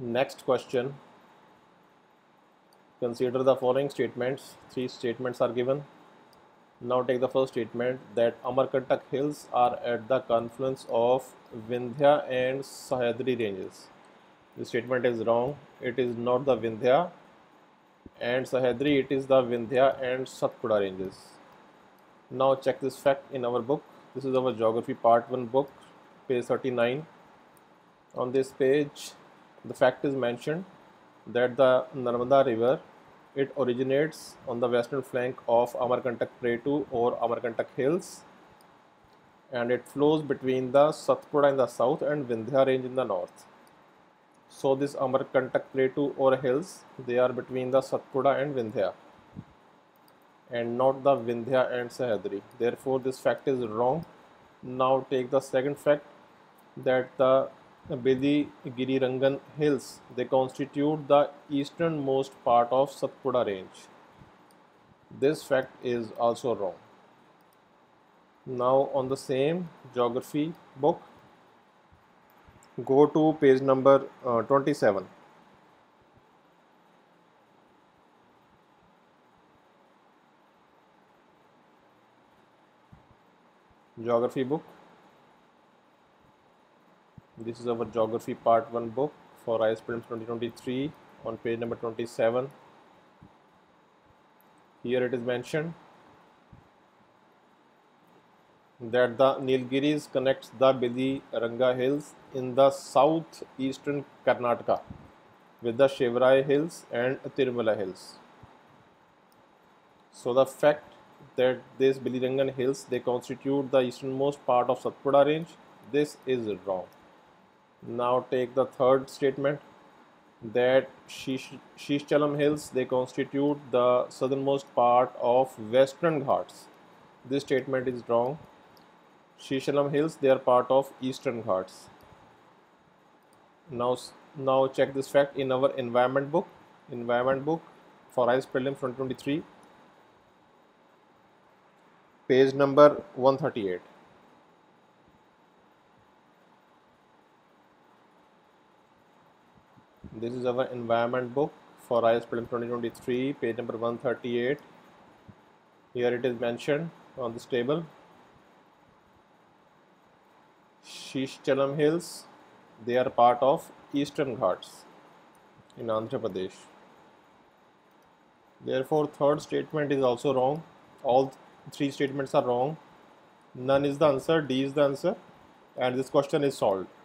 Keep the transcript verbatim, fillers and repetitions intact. Next question. Consider the following statements. Three statements are given. Now take the first statement that Amarkantak hills are at the confluence of Vindhya and Sahyadri ranges. The statement is wrong. It is not the Vindhya and Sahyadri, it is the Vindhya and Satpura ranges. Now check this fact in our book. This is our geography part one book, page thirty-nine. On this page, the fact is mentioned that the Narmada River, it originates on the western flank of Amarkantak Plateau or Amarkantak Hills, and it flows between the Satpura in the south and Vindhya range in the north. So this Amarkantak Plateau or hills, they are between the Satpura and Vindhya, and not the Vindhya and Sahyadri. Therefore, this fact is wrong. Now take the second fact that the Biligirirangan hills, they constitute the easternmost part of Satpura range. This fact is also wrong. Now on the same geography book, go to page number uh, twenty-seven. Geography book. This is our geography part one book for I E S prelims twenty twenty-three on page number twenty-seven. Here it is mentioned that the Nilgiris connects the Biligiranga hills in the southeastern Karnataka with the Shevaraya hills and Tirumala hills. So the fact that these Biligirirangan hills, they constitute the easternmost part of Satpura range, this is wrong. Now take the third statement that Seshachalam hills, they constitute the southernmost part of Western Ghats. This statement is wrong. Seshachalam hills, they are part of Eastern Ghats. Now, now check this fact in our environment book. Environment book for I E S prelims twenty twenty-three, page number one thirty-eight. This is our environment book for I E S prelims twenty twenty-three, page number one thirty-eight. Here it is mentioned on this table. Seshachalam hills, they are part of Eastern Ghats in Andhra Pradesh. Therefore, third statement is also wrong. All three statements are wrong. None is the answer. D is the answer, and this question is solved.